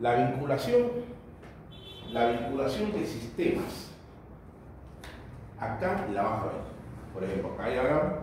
La vinculación de sistemas. Acá la vas a ver. Por ejemplo, acá hay ahora.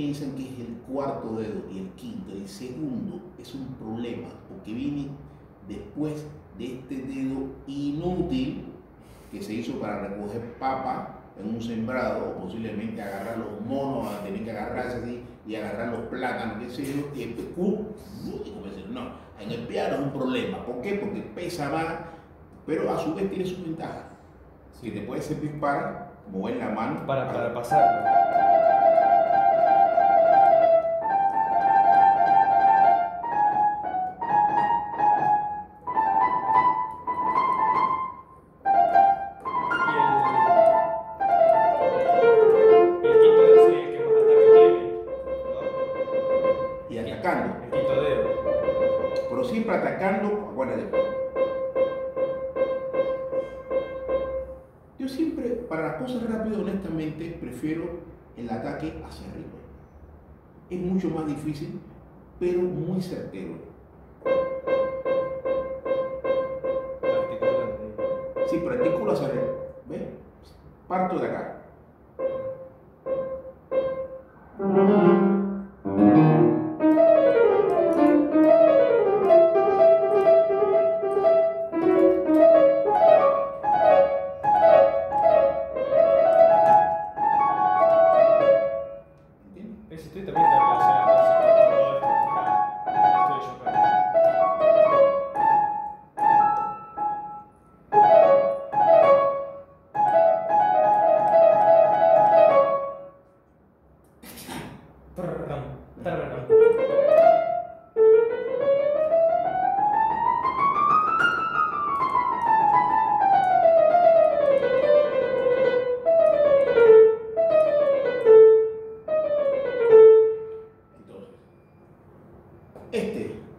Piensan que es el cuarto dedo y el quinto, el segundo es un problema porque viene después de este dedo inútil que se hizo para recoger papa en un sembrado o posiblemente agarrar los monos, a tener que agarrarse así y agarrar los plátanos, qué sé yo, y no, en el piano es un problema. ¿Por qué? Porque pesa más, pero a su vez tiene su ventaja. Si te puede servir para mover la mano para pasar. Yo siempre, para las cosas rápidas, honestamente, prefiero el ataque hacia arriba. Es mucho más difícil, pero muy certero. Sí, practico hacia arriba. ¿Ves? Parto de acá.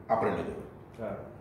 aprende todo. Claro.